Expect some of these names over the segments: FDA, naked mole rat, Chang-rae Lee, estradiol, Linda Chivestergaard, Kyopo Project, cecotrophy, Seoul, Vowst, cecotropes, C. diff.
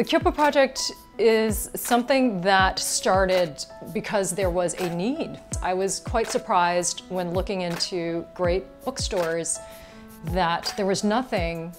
The Kyopo Project is something that started because there was a need. I was quite surprised when looking into great bookstores that there was nothing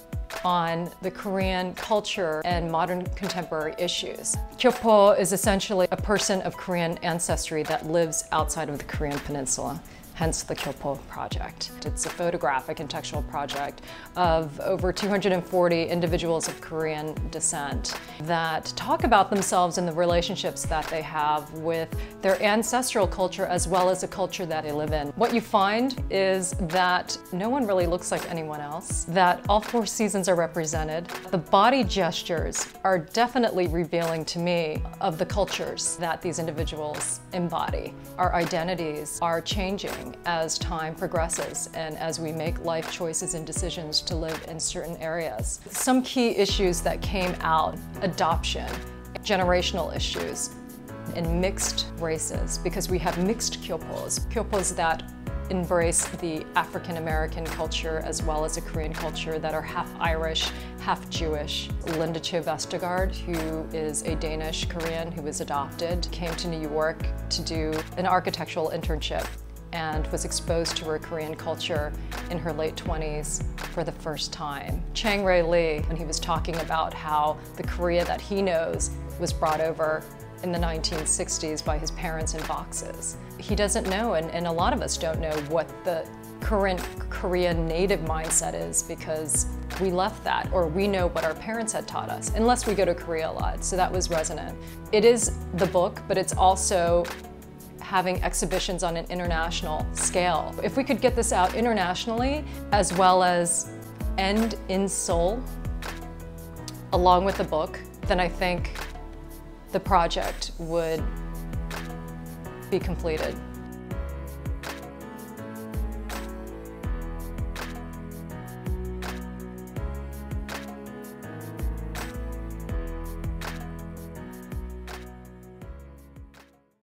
on the Korean culture and modern contemporary issues. Kyopo is essentially a person of Korean ancestry that lives outside of the Korean peninsula, hence the Kyopo Project. It's a photographic and textual project of over 240 individuals of Korean descent that talk about themselves and the relationships that they have with their ancestral culture as well as the culture that they live in. What you find is that no one really looks like anyone else, that all four seasons are represented. The body gestures are definitely revealing to me of the cultures that these individuals embody. Our identities are changing as time progresses and as we make life choices and decisions to live in certain areas. Some key issues that came out: adoption, generational issues, and mixed races, because we have mixed Kyopos. Kyopos that embrace the African-American culture as well as the Korean culture, that are half Irish, half Jewish. Linda Chivestergaard, who is a Danish Korean who was adopted, came to New York to do an architectural internship and was exposed to her Korean culture in her late 20s for the first time. Chang-rae Lee, when he was talking about how the Korea that he knows was brought over in the 1960s by his parents in boxes. He doesn't know, and a lot of us don't know, what the current Korean native mindset is, because we left that, or we know what our parents had taught us, unless we go to Korea a lot, so that was resonant. It is the book, but it's also having exhibitions on an international scale. If we could get this out internationally, as well as end in Seoul, along with the book, then I think the project would be completed.